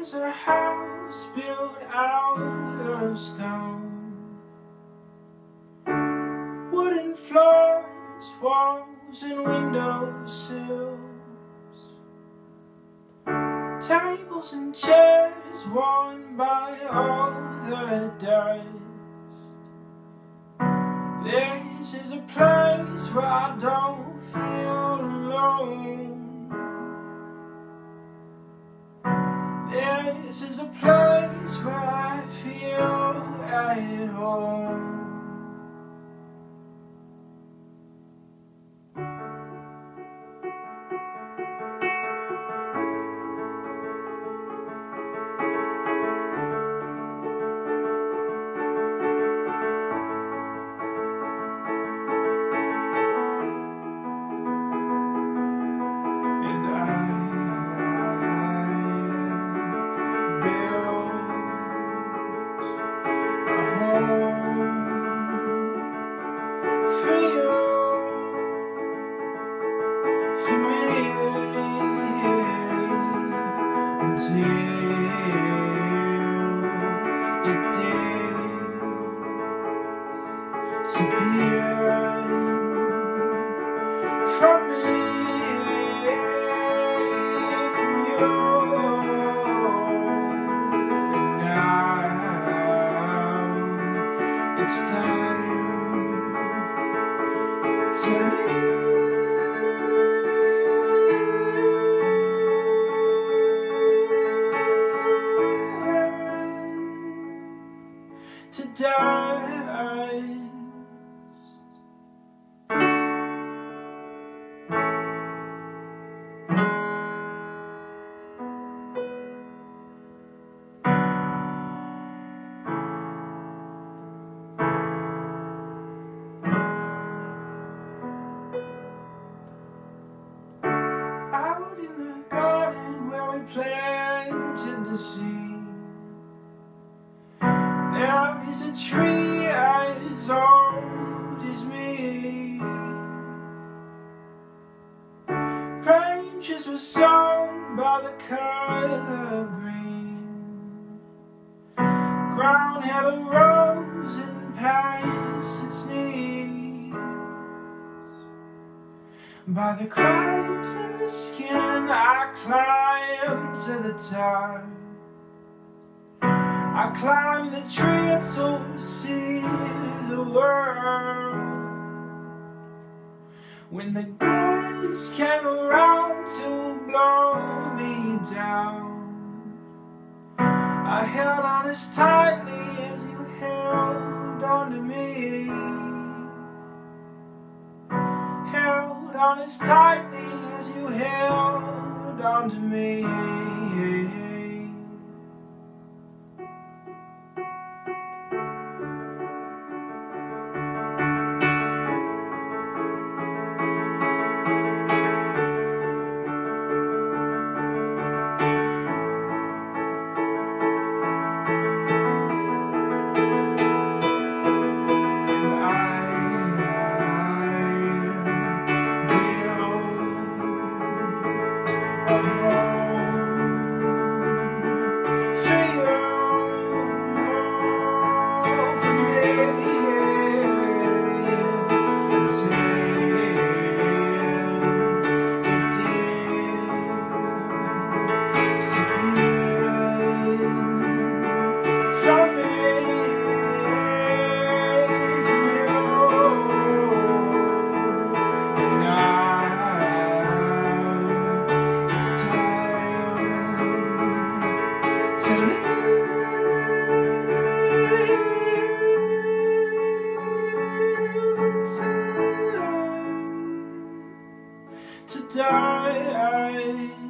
is a house built out of stone, wooden floors, walls and windowsills, tables and chairs worn by all the dust. This is a place where I don't feel alone. This is a place where I feel at home. It's time to leave. Planted the seed, there is a tree as old as me. Branches were sown by the color of green. Ground had a rose and past its knees. By the cracks in the skin, I climbed to the top. I climbed the tree to see the world. When the guys came around to blow me down, I held on as tightly as you held on to me. On as tightly as you held on to me. To die.